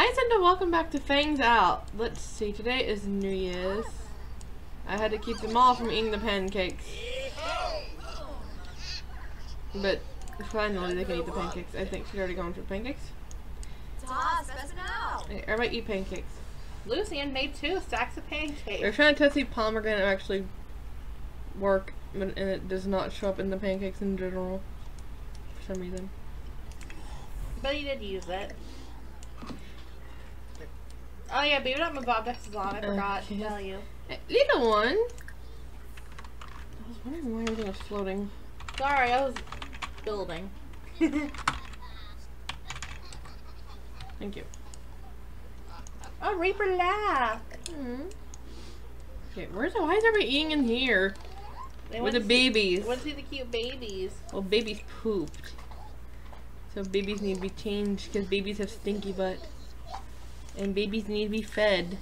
Hi Senda, welcome back to Fangs Out. Let's see, today is New Year's. I had to keep them all from eating the pancakes. But finally they can eat the pancakes. I think she's already gone for pancakes. Hey, everybody eat pancakes. Lucian made 2 stacks of pancakes. We're trying to test if pomegranate actually work, and it does not show up in the pancakes in general for some reason. But he did use it. Oh yeah, but you're not my Bob Dex's on. I forgot to tell you. Little one. I was wondering why everything was floating. Sorry, I was building. Thank you. Oh, Reaper laughed. Okay, why is everybody eating in here? With the babies. I want to see the cute babies. Well, babies pooped. So babies need to be changed because babies have stinky butt. And babies need to be fed.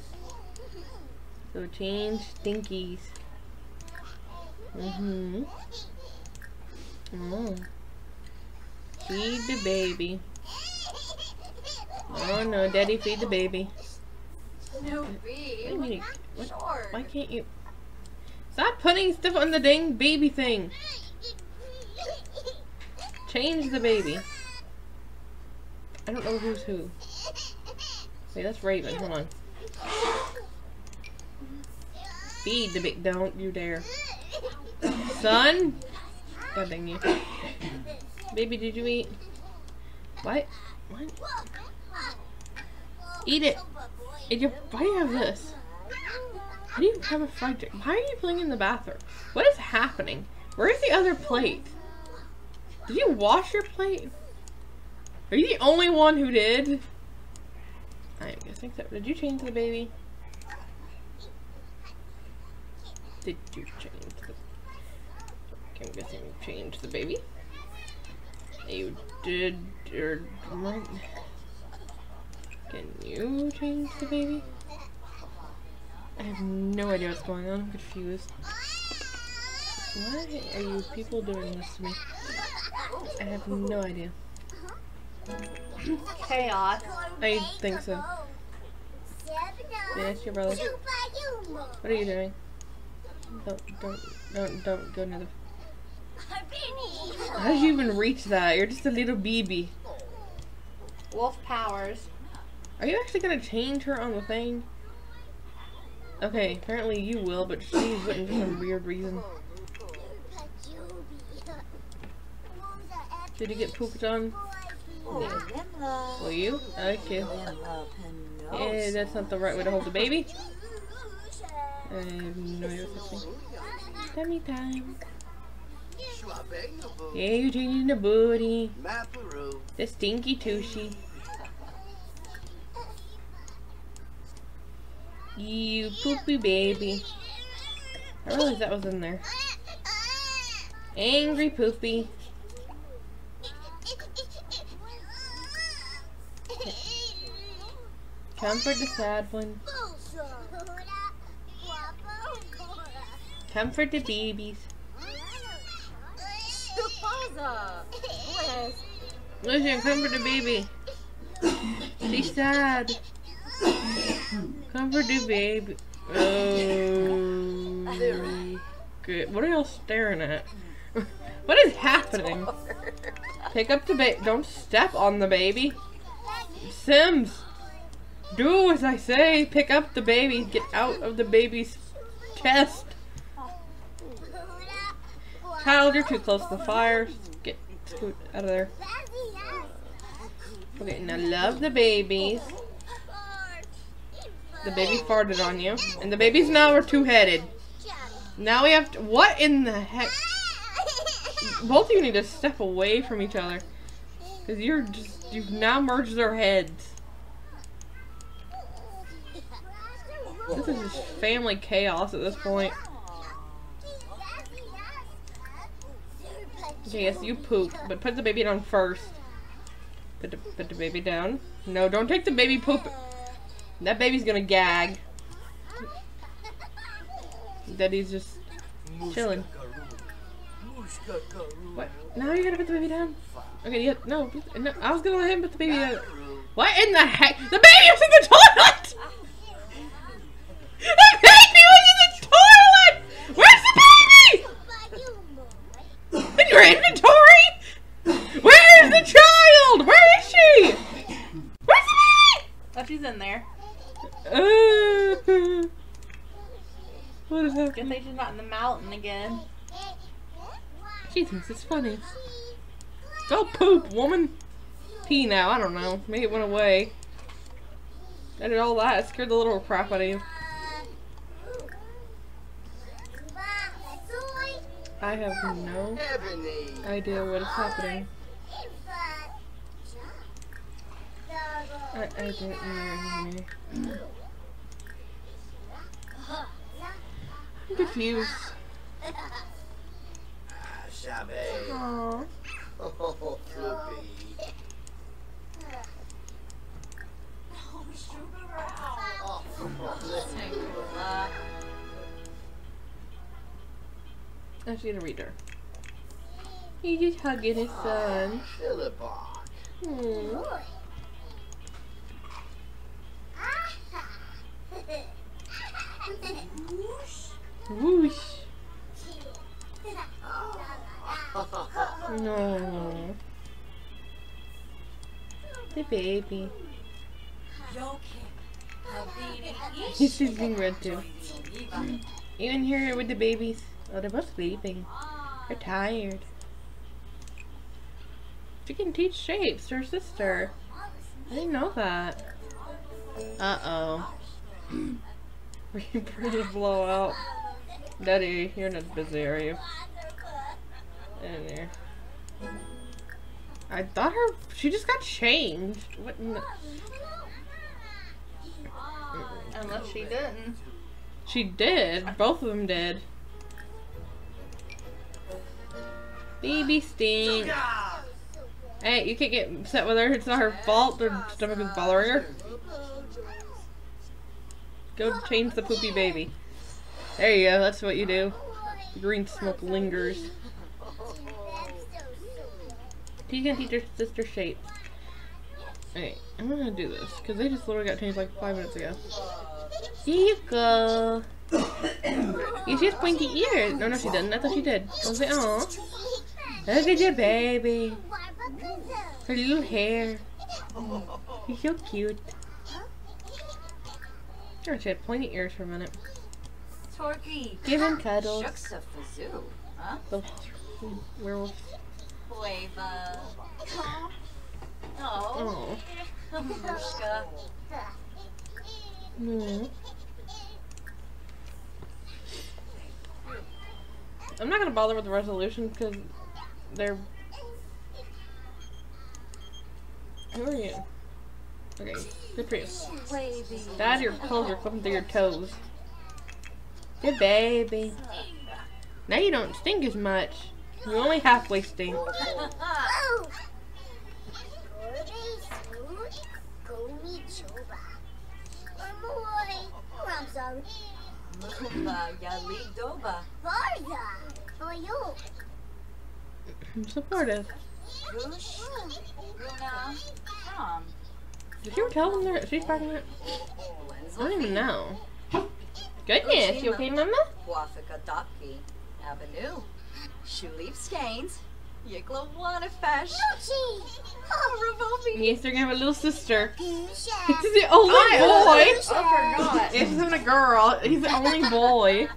So change stinkies. Feed the baby. Oh no, daddy, feed the baby. No, feed. Why can't you? Stop putting stuff on the dang baby thing. Change the baby. I don't know who's who. Wait, that's Raven. Hold on. Feed the big. Don't you dare. Son? God dang you. Baby, did you eat? What? What? Eat it. Why do you have this? Why do you have a fried chicken? Why are you playing in the bathroom? What is happening? Where's the other plate? Did you wash your plate? Are you the only one who did? I'm guessing so. Did you change the baby? Did you change the... I'm guessing you changed the baby. You did... Or... Can you change the baby? I have no idea what's going on. I'm confused. Why are you people doing this to me? I have no idea. Chaos. I think so. Yeah, it's your brother. What are you doing? Don't go near the... How did you even reach that? You're just a little baby. Wolf powers. Are you actually gonna change her on the thing? Okay, apparently you will, but she wouldn't for some weird reason. Did you get pooped on? No. Will you? Okay. Yeah, that's not the right way to hold the baby. I have no idea what's happening. Tummy time. Yeah, you're changing the booty. The stinky tushy. You poopy baby. I realized that was in there. Angry poopy. Comfort the sad one. Comfort the babies. Lucian, comfort the baby. She's sad. Comfort the baby. Oh. Good. What are y'all staring at? What is happening? Pick up the baby. Don't step on the baby. Sims. Do as I say. Pick up the baby. Get out of the baby's chest. Child, you're too close to the fire. Get out of there. Okay, now love the babies. The baby farted on you. And the babies now are two-headed. Now we have to... What in the heck? Both of you need to step away from each other. Because you're just... You've now merged their heads. This is just family chaos at this point. Okay, yes, you poop, but put the baby down first. Put the baby down. No, don't take the baby poop. That baby's gonna gag. Daddy's just chilling. What? Now you gotta put the baby down. Okay, yeah, no, I was gonna let him put the baby down. What in the heck? The baby was in the toilet! The baby was in the toilet! Where's the baby? In your inventory? Where is the child? Where is she? Where's the baby? Oh, she's in there. What is that? Good thing she's not in the mountain again. She thinks it's funny. Go poop, woman. Pee now, I don't know. Maybe it went away. I did all that. It scared the little crap out of you. I have no idea what is happening. I don't know. I'm confused. Aww. Oh, Flippy. I'm just gonna read her. He's just hugging his son. Aww. Whoosh. No. The baby. He's being red too. Even here with the babies. Oh, they're both sleeping. They're tired. She can teach shapes to her sister. I didn't know that. Uh-oh. We're pretty blow out. Daddy, you're not busy, are you? In there. I thought she just got changed. What in the... Unless she didn't. She did. Both of them did. Baby stink. Hey, you can't get upset with her. It's not her fault. Her stomach is bothering her. Go change the poopy baby. There you go. That's what you do. Green smoke lingers. She's gonna teach her sister shape. Alright, I'm gonna do this, because they just literally got changed like 5 minutes ago. Here you go! Yeah, she has pointy ears! No, no, she didn't. I thought she did. I was like, aww. Look at your baby! Her little hair. She's so cute. Oh, she had pointy ears for a minute. Give him cuddles. The werewolf. Oh. No. I'm not gonna bother with the resolution because they're. Who are you? Okay, good for you. Dad, your clothes are clipping through your toes. Good baby. Now you don't stink as much. You only halfway stink. I'm supportive. Did you tell them that she's pregnant? I don't even know. Goodness, you okay, Mama? Avenue. Shoe leaf skeins. Yigla Wanafash. Yes, they're gonna have a little sister. He's the only boy. I forgot. This isn't a girl. He's the only boy.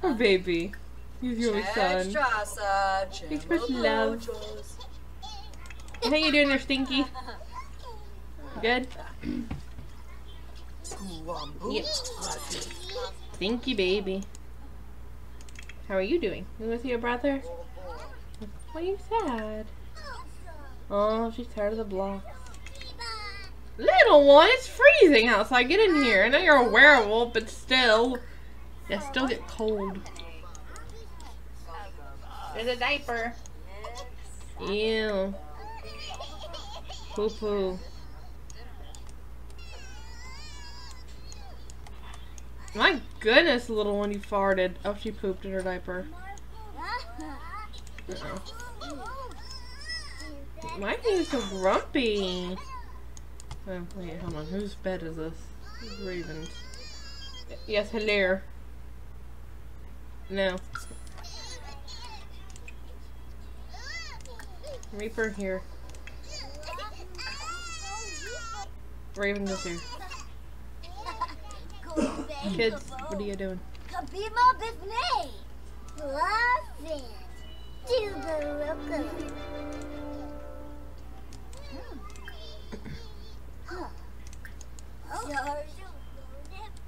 Poor baby. He's your only son. Thanks for love. How you doing there, Stinky? Good? Yep. Stinky baby. How are you doing? You with your brother? Why are you sad? Oh, she's tired of the blocks. Little one, it's freezing outside. Get in here. I know you're a werewolf, but still. You still get cold. There's a diaper. Ew. Poo poo. My goodness, little one, you farted. Oh, she pooped in her diaper. Uh-oh. Why are you so grumpy? Wait, hold on. Whose bed is this? Ravens. Yes, hello. No. Reaper here. Raven is here. Kids, what are you doing?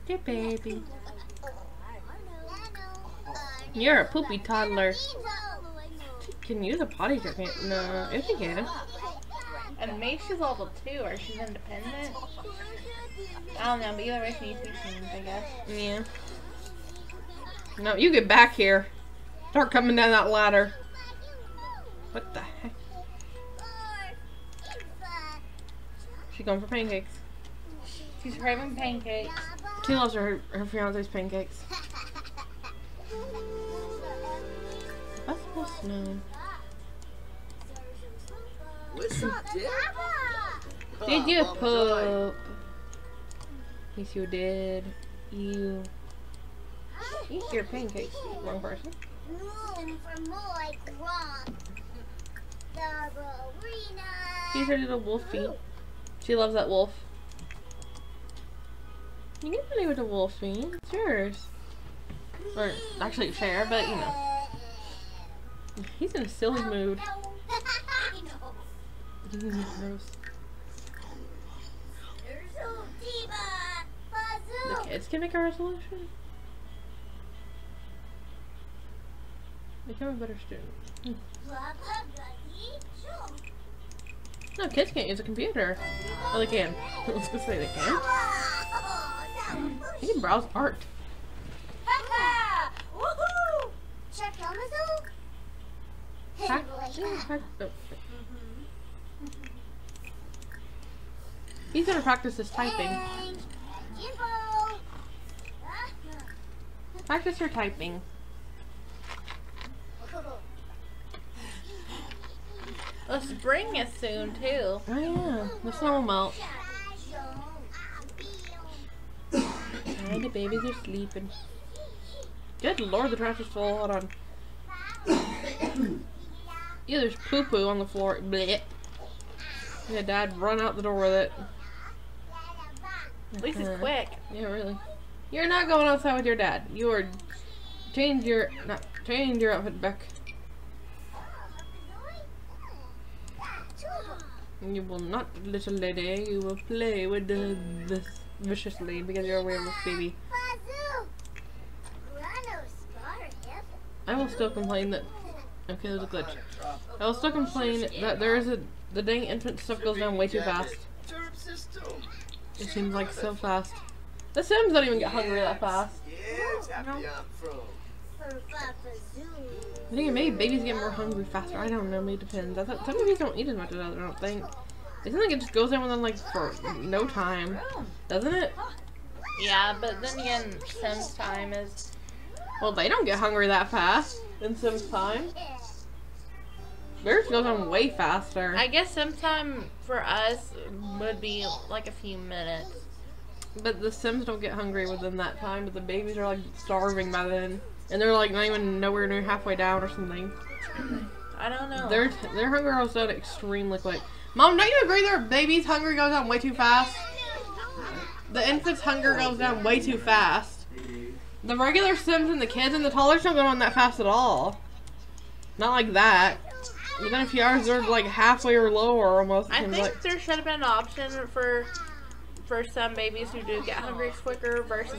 Your baby. You're a poopy toddler. Can you use a potty jacket? No, if you can. And maybe she's level 2 or she's independent. I don't know, but either way she needs to be changed, I guess. Yeah. No, you get back here. Start coming down that ladder. What the heck? She's going for pancakes. She's craving pancakes. She loves her fiance's pancakes. That's the snow. What's up, Dad? Did you poop? Yes, you did. You eat your pancakes. Wrong person. She's her little wolf feet. She loves that wolf. You can play with the wolf feet. It's yours. Or actually, fair, but you know. He's in a silly mood. Gross. The kids can make a resolution. Become a better student. No, kids can't use a computer. Oh, they can. Let's just say they can. They can browse art. Pack. Oh. He's gonna practice his typing. Practice your typing. Well, spring is soon too. Oh yeah, the snow will melt. Oh, the babies are sleeping. Good lord, the trash is full. Hold on. Yeah, there's poo poo on the floor. Blech. Yeah, Dad, run out the door with it. At least it's quick. Yeah, really. You're not going outside with your dad. You are change your outfit back. You will not, little lady. You will play with this viciously because you're a werewolf baby. I will still complain that. Okay, there's a glitch. I will still complain that there is the dang entrance stuff goes down way too fast. It seems like so fast. The Sims don't even get hungry that fast. No. I think maybe babies get more hungry faster. I don't know, maybe it depends. I thought some babies don't eat as much as others, I don't think. It seems like it just goes down within like for no time. Doesn't it? Yeah, but then again, Sims time is... Well, they don't get hungry that fast in Sims time. Theirs goes on way faster. I guess sometime for us would be like a few minutes. But the Sims don't get hungry within that time, but the babies are like starving by then. And they're like not even nowhere near halfway down or something. I don't know. Their hunger goes out extremely quick. Mom, don't you agree their baby's hunger goes down way too fast? The infant's hunger goes down way too fast. The regular Sims and the kids and the toddlers don't go on that fast at all. Not like that. Within a few hours, they're like halfway or lower almost. I think like, there should have been an option for some babies who do get hungry quicker versus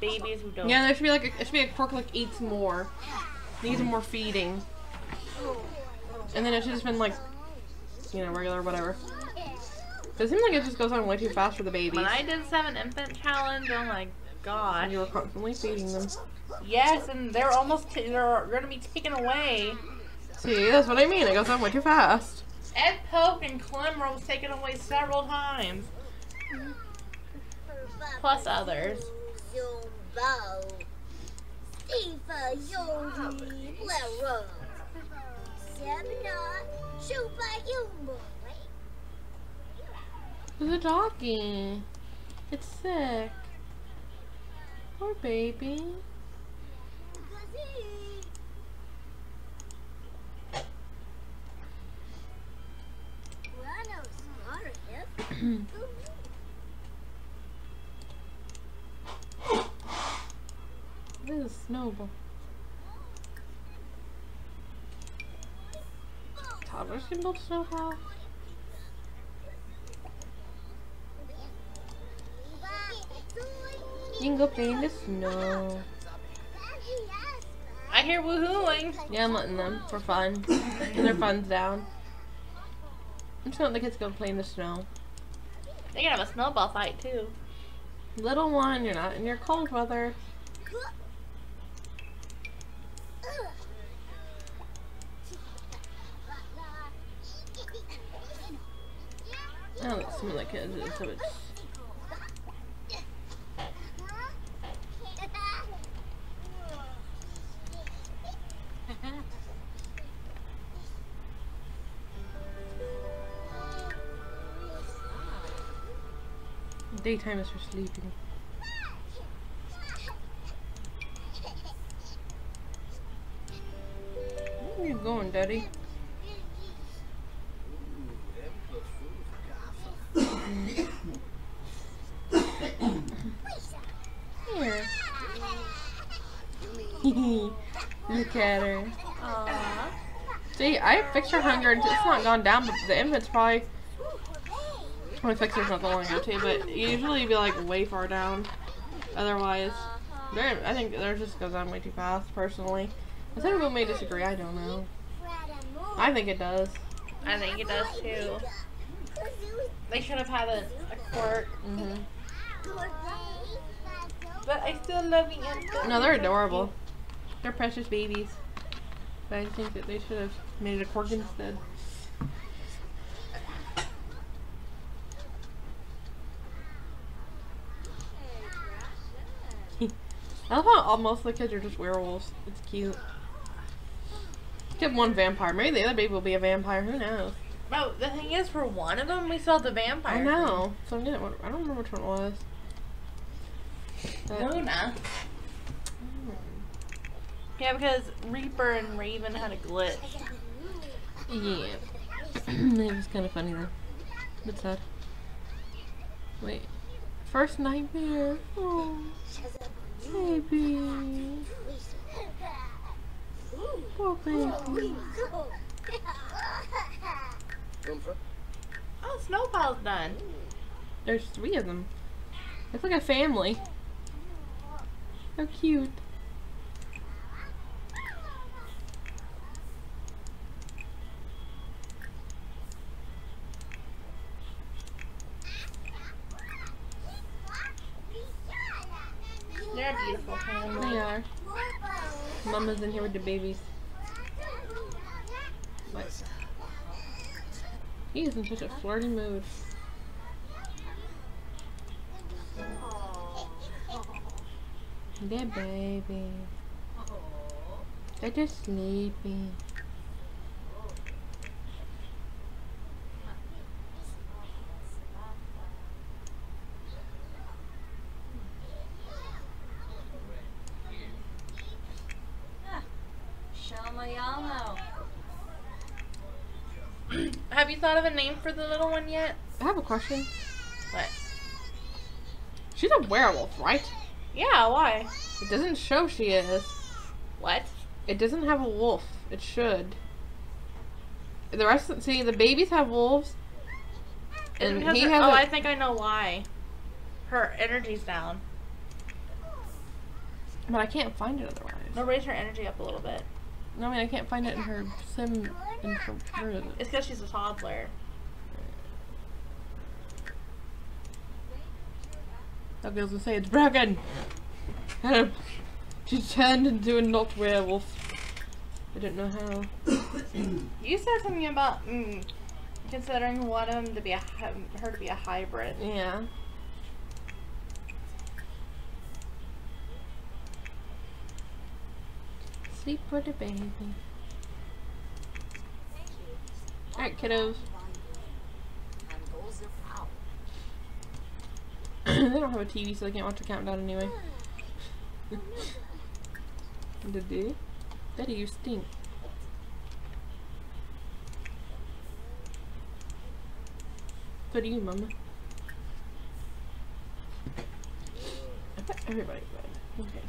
babies who don't. Yeah, there should be like it should be a quirk like eats more, needs more feeding, and then it should have been like, you know, regular whatever. It seems like it just goes on way too fast for the babies. When I did 7 infant challenge, oh my god, and you were constantly feeding them. Yes, and they're almost they're gonna be taken away. See, that's what I mean. It goes on way too fast. Ed Pope and Clem were taken away several times. Plus others. There's a doggy. It's sick. Poor baby. This is snowball. Toddlers can build snowball. You can go play in the snow. I hear woohooing. Yeah, I'm letting them for fun. And their fun's down. I'm just letting the kids go play in the snow. They can have a snowball fight too. Little one, you're not in your cold weather. I don't think some of the kids do, so it's... Daytime is for sleeping. Where are you going, Daddy? Here. Look at her. Aww. See, I fixed her hunger and it's not gone down, but the infant's probably... My fixer's not the long go to, but usually you'd be like way far down. Otherwise, I think theirs just goes on way too fast, personally. Does everyone may disagree? I don't know. I think it does. I think it does too. They should have had a quirk. But I still love the infant. No, they're adorable. They're precious babies. But I think that they should have made it a quirk instead. I love how most of the kids are just werewolves. It's cute. Get one vampire. Maybe the other baby will be a vampire. Who knows? Well, the thing is, for one of them, we saw the vampire. I know. So I don't remember which one it was. Luna. Oh. Yeah, because Reaper and Raven had a glitch. Yeah. It was kind of funny though. But sad. Wait. First nightmare. Oh. Baby. Poor baby. Oh, Snowball's done. There's three of them. It's like a family. How cute. They're beautiful family. They are. Mama's in here with the babies. What? He is in such a flirty mood. They're baby. They're just sleepy. Have you thought of a name for the little one yet? I have a question. What? She's a werewolf, right? Yeah, why? It doesn't show she is. What? It doesn't have a wolf. It should. The rest of, see, the babies have wolves. And he has oh, I think I know why. Her energy's down. But I can't find it otherwise. No, raise her energy up a little bit. No, I mean, I can't find it in her sim. In her, it's because she's a toddler. That girl's gonna say it's broken! She turned into a not werewolf. I don't know how. You said something about considering one of them to be her to be a hybrid. Yeah. Sleep for the baby. Alright, kiddos. they don't have a TV, so they can't watch the countdown anyway. Did they? Betty, you stink. So do you, Mama. I bet everybody would. Okay.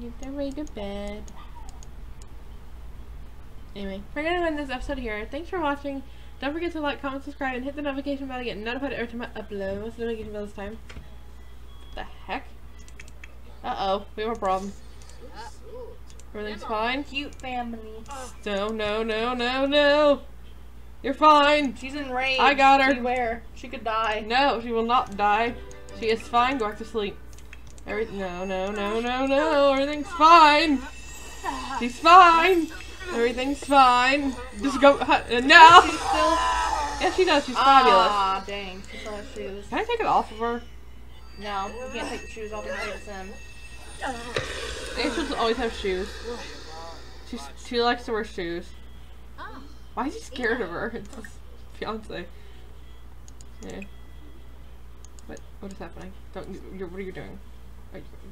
Get their way to bed. Anyway, we're gonna end this episode here. Thanks for watching. Don't forget to like, comment, subscribe, and hit the notification bell to get notified every time I upload. What's the notification bell this time? What the heck? Uh-oh, we have a problem. Everything's fine? Cute family. No, no, no, no, no! You're fine! She's enraged. I got her. Beware. She could die. No, she will not die. She is fine. Go back to sleep. No, no, no, no, no. Everything's fine. She's fine. Everything's fine. Just go. No! She's still... Yeah, she does. She's fabulous. Aw, dang. She still has shoes. Can I take it off of her? No, you can't take the shoes off of her Sim. Angel always have shoes. She likes to wear shoes. Why is he scared of her? It's his fiance. Yeah. What is happening? What are you doing?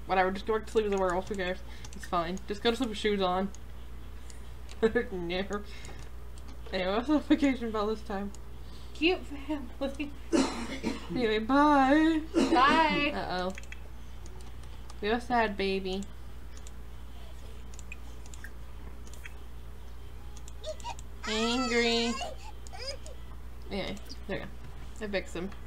Whatever, just go back to sleep as a werewolf, who cares? It's fine. Just go to sleep with shoes on. No. Anyway, what's the notification bell this time? Cute family. Anyway, bye! Bye! Uh-oh. We have a sad baby. Angry. Anyway, there you go. I fixed him.